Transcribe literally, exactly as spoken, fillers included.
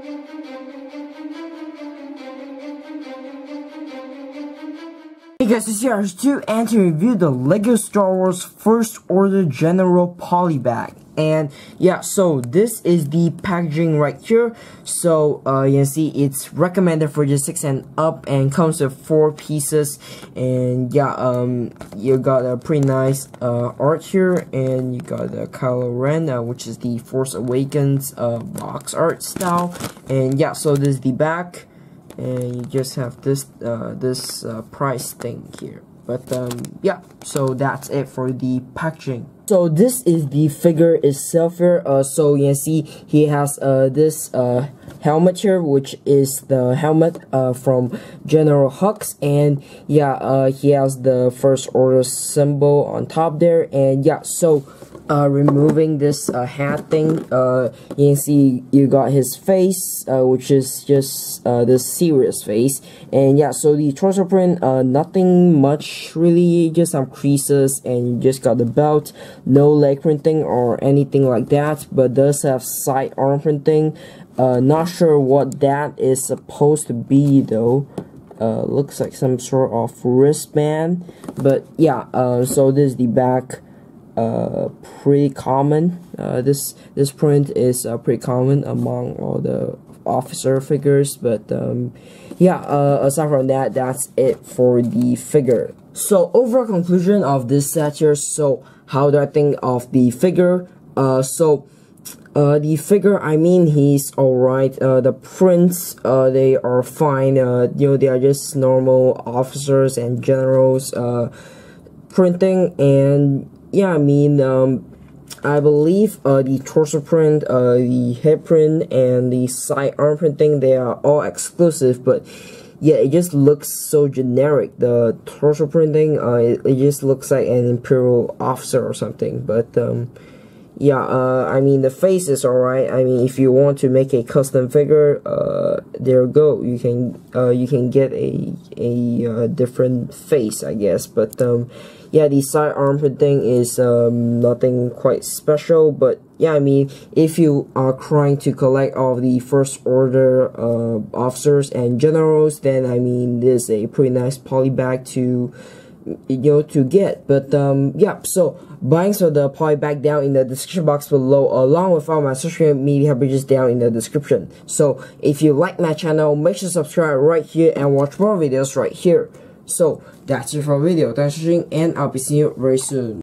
Hey guys, it's Yars two and to review the LEGO Star Wars First Order General Poly Bag. And yeah, so this is the packaging right here. So uh, you can see it's recommended for your six and up, and comes with four pieces. And yeah, um, you got a pretty nice uh, art here, and you got the Kylo Ren, uh, which is the Force Awakens uh, box art style. And yeah, so this is the back, and you just have this uh, this uh, price thing here. But um, yeah, so that's it for the packaging. So this is the figure itself here. Uh, so you can see he has uh, this uh, helmet here, which is the helmet uh, from General Hux. And yeah, uh, he has the First Order symbol on top there. And yeah, so uh, removing this uh, hat thing, uh, you can see you got his face, uh, which is just uh, the serious face. And yeah, so the torso print, uh, nothing much really, just some creases, and you just got the belt. No leg printing or anything like that, but does have side arm printing. Uh, not sure what that is supposed to be though. Uh, looks like some sort of wristband, but yeah. Uh, so this is the back. Uh, pretty common. Uh, this this print is uh, pretty common among all the officer figures, but um, yeah. Uh, aside from that, that's it for the figure. So overall conclusion of this set here. So how do I think of the figure? Uh, so uh, the figure, I mean, he's alright. Uh, the prints, uh, they are fine. Uh, you know, they are just normal officers and generals uh, printing, and yeah, I mean, um, I believe uh, the torso print, uh, the hip print, and the side arm printing, they are all exclusive, but yeah, it just looks so generic. The torso printing, uh, it, it just looks like an Imperial officer or something. But um, yeah, uh, I mean, the face is alright. I mean, if you want to make a custom figure, uh, there you go. You can uh, you can get a a uh, different face, I guess. But um, yeah, the side arm printing is um, nothing quite special. But yeah, I mean, if you are trying to collect all of the First Order uh, officers and generals, then I mean, this is a pretty nice poly bag to, you know, to get. But um, yeah, so buying so the poly bag down in the description box below, along with all my social media pages down in the description. So if you like my channel, make sure to subscribe right here and watch more videos right here. So that's it for the video. Thanks for watching, and I'll be seeing you very soon.